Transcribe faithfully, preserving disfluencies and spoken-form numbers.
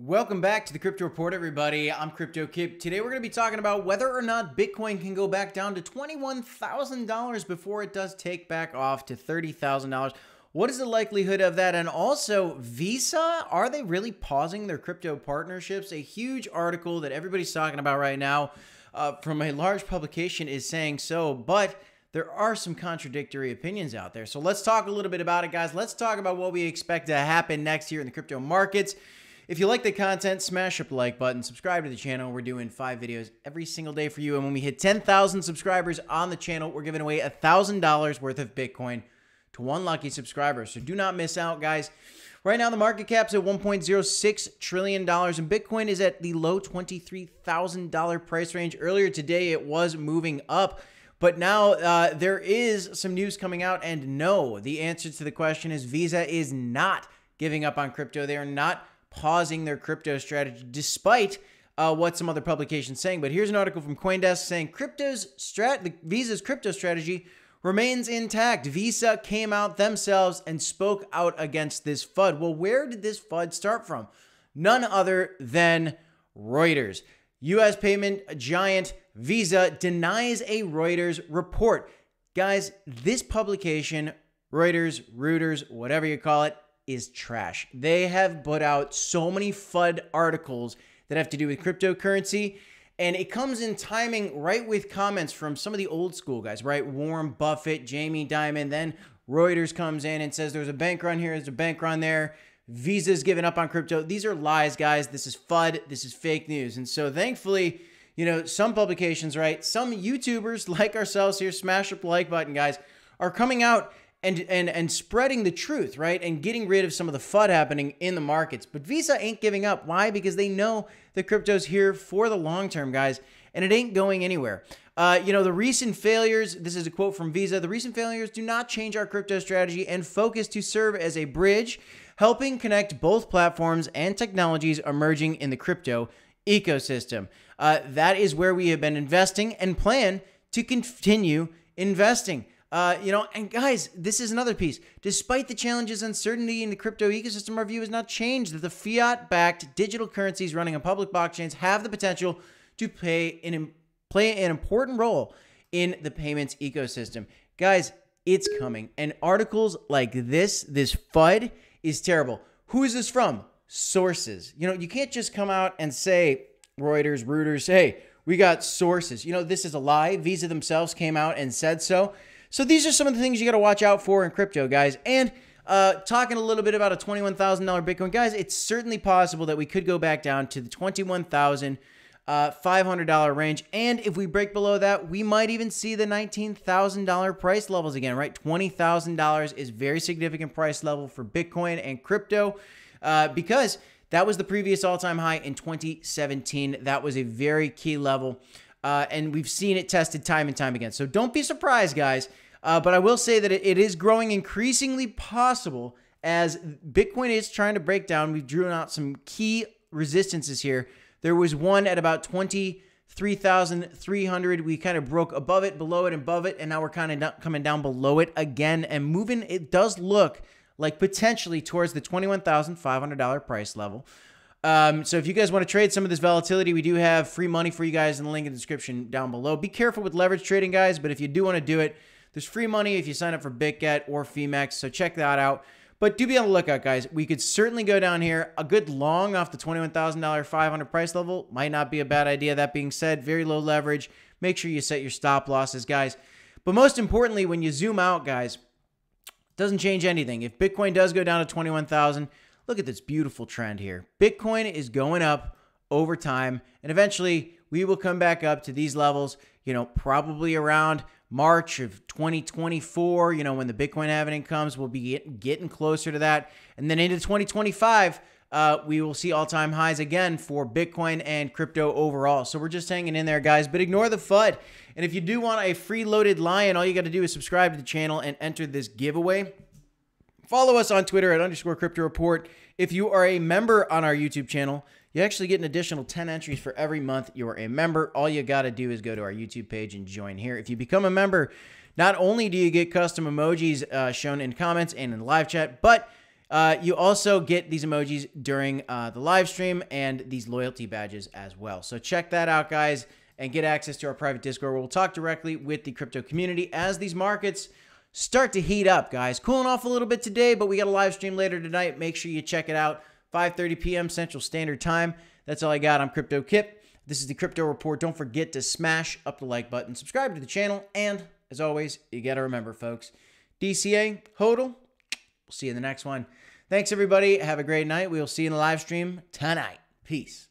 Welcome back to the Crypto Report, everybody. I'm Crypto Kip. Today we're going to be talking about whether or not Bitcoin can go back down to twenty-one thousand dollars before it does take back off to thirty thousand dollars. What is the likelihood of that? And also, Visa, are they really pausing their crypto partnerships? A huge article that everybody's talking about right now uh, from a large publication is saying so, but there are some contradictory opinions out there. So let's talk a little bit about it, guys. Let's talk about what we expect to happen next year in the crypto markets. If you like the content, smash up the like button, subscribe to the channel. We're doing five videos every single day for you. And when we hit ten thousand subscribers on the channel, we're giving away one thousand dollars worth of Bitcoin to one lucky subscriber. So do not miss out, guys. Right now, the market cap's at one point zero six trillion dollars, and Bitcoin is at the low twenty-three thousand dollar price range. Earlier today, it was moving up. But now uh, there is some news coming out, and no, the answer to the question is Visa is not giving up on crypto. They are not pausing their crypto strategy, despite uh, what some other publications saying. But here's an article from Coindesk saying crypto's strat, the Visa's crypto strategy remains intact. Visa came out themselves and spoke out against this F U D. Well, where did this F U D start from? None other than Reuters. U S payment giant Visa denies a Reuters report. Guys, this publication, Reuters, Reuters, whatever you call it, is trash. They have put out so many F U D articles that have to do with cryptocurrency, and it comes in timing right with comments from some of the old school guys, right? Warren Buffett, Jamie Dimon, then Reuters comes in and says there's a bank run here, there's a bank run there, Visa's giving up on crypto. These are lies, guys. This is F U D. This is fake news. And so thankfully, you know, some publications, right? Some YouTubers like ourselves here, smash up the like button, guys, are coming out And, and and spreading the truth, right? And getting rid of some of the F U D happening in the markets. But Visa ain't giving up. Why? Because they know the crypto's here for the long term, guys, and it ain't going anywhere. Uh, you know, the recent failures, this is a quote from Visa, the recent failures do not change our crypto strategy and focus to serve as a bridge, helping connect both platforms and technologies emerging in the crypto ecosystem. Uh, that is where we have been investing and plan to continue investing. Uh, you know, and guys, this is another piece. Despite the challenges and uncertainty in the crypto ecosystem, our view has not changed that the fiat-backed digital currencies running on public blockchains have the potential to play an, play an important role in the payments ecosystem. Guys, it's coming. And articles like this, this F U D, is terrible. Who is this from? Sources. You know, you can't just come out and say, Reuters, Reuters, hey, we got sources. You know, this is a lie. Visa themselves came out and said so. So these are some of the things you got to watch out for in crypto, guys. And uh, talking a little bit about a twenty-one thousand dollar Bitcoin, guys, it's certainly possible that we could go back down to the twenty-one thousand five hundred dollar range. And if we break below that, we might even see the nineteen thousand dollar price levels again, right? twenty thousand dollars is very significant price level for Bitcoin and crypto uh, because that was the previous all-time high in twenty seventeen. That was a very key level. Uh, and we've seen it tested time and time again. So don't be surprised, guys. Uh, but I will say that it, it is growing increasingly possible as Bitcoin is trying to break down. We've drawn out some key resistances here. There was one at about twenty-three thousand three hundred. We kind of broke above it, below it, and above it. And now we're kind of coming down below it again and moving. It does look like potentially towards the twenty-one thousand five hundred dollar price level. Um, so if you guys want to trade some of this volatility, we do have free money for you guys in the link in the description down below. Be careful with leverage trading, guys, but if you do want to do it, there's free money if you sign up for BitGet or FEMex, so check that out. But do be on the lookout, guys. We could certainly go down here. A good long off the twenty-one thousand five hundred dollar price level might not be a bad idea. That being said, very low leverage. Make sure you set your stop losses, guys. But most importantly, when you zoom out, guys, it doesn't change anything. If Bitcoin does go down to twenty-one thousand, look at this beautiful trend here. Bitcoin is going up over time, and eventually we will come back up to these levels, you know, probably around March of twenty twenty-four, you know, when the Bitcoin halving comes, we'll be getting closer to that. And then into twenty twenty-five, uh, we will see all-time highs again for Bitcoin and crypto overall. So we're just hanging in there, guys, but ignore the F U D. And if you do want a free loaded lion, all you got to do is subscribe to the channel and enter this giveaway. Follow us on Twitter at underscore crypto report. If you are a member on our YouTube channel, you actually get an additional ten entries for every month you are a member. All you got to do is go to our YouTube page and join here. If you become a member, not only do you get custom emojis uh, shown in comments and in live chat, but Uh, you also get these emojis during uh, the live stream and these loyalty badges as well. So check that out, guys, and get access to our private Discord where we'll talk directly with the crypto community as these markets start to heat up, guys. Cooling off a little bit today, but we got a live stream later tonight. Make sure you check it out, five thirty p m Central Standard Time. That's all I got. I'm Crypto Kip. This is the Crypto Report. Don't forget to smash up the like button, subscribe to the channel, and as always, you got to remember, folks, D C A, H O D L, we'll see you in the next one. Thanks, everybody. Have a great night. We'll see you in the live stream tonight. Peace.